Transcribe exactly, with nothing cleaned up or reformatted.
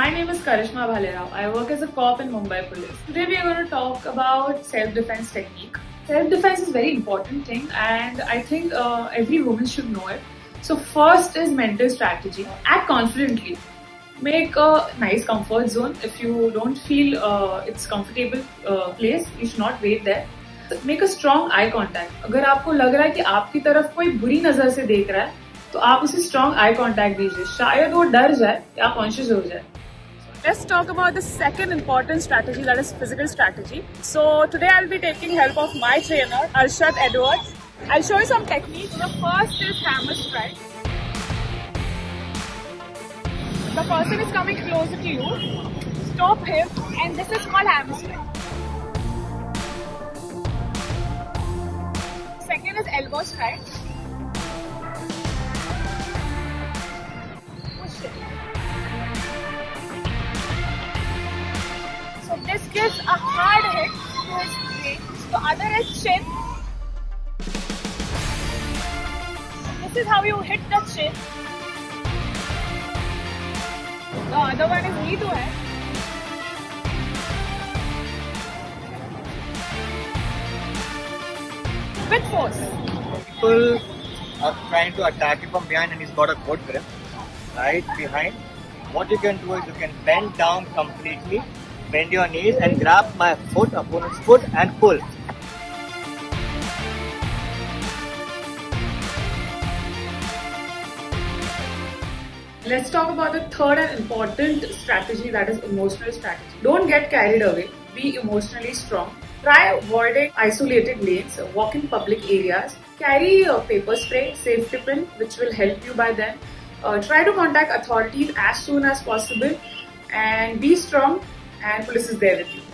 My name is Karishma Bhalerao. I work as a cop in Mumbai Police. Today we are going to talk about self-defense technique. Self-defense is a very important thing, and I think uh, every woman should know it. So first is mental strategy. Act confidently. Make a nice comfort zone. If you don't feel uh, it's comfortable uh, place, you should not wait there. Make a strong eye contact. अगर आपको लग रहा है कि आपकी तरफ कोई बुरी नजर से देख रहा है, तो आप उसे स्ट्रॉन्ग आई कॉन्टैक्ट दीजिए, शायद वो डर जाए या कॉन्शियस हो जाए. Let's talk about the second important strategy, that is physical strategy. So today I'll be taking help of my trainer, Arshad Edwards. I'll show you some techniques. The first is hammer strike. The person is coming closer to you. Stop him, and this is called hammer strike. Second is elbow strike. Push it. This gives a hard hit to his brain. The other is chin. This is how you hit the chin. The other one is knee to head. With force. People are trying to attack him from behind, and he's got a good grip right behind. What you can do is you can bend down completely. Bend your knees and grab my foot, opponent's foot, and pull. Let's talk about the third and important strategy, that is emotional strategy. Don't get carried away. Be emotionally strong. Try avoiding isolated lanes, walk in public areas. Carry your paper spray, safety pin, which will help you by then. Uh, try to contact authorities as soon as possible, and be strong. And police is there with you.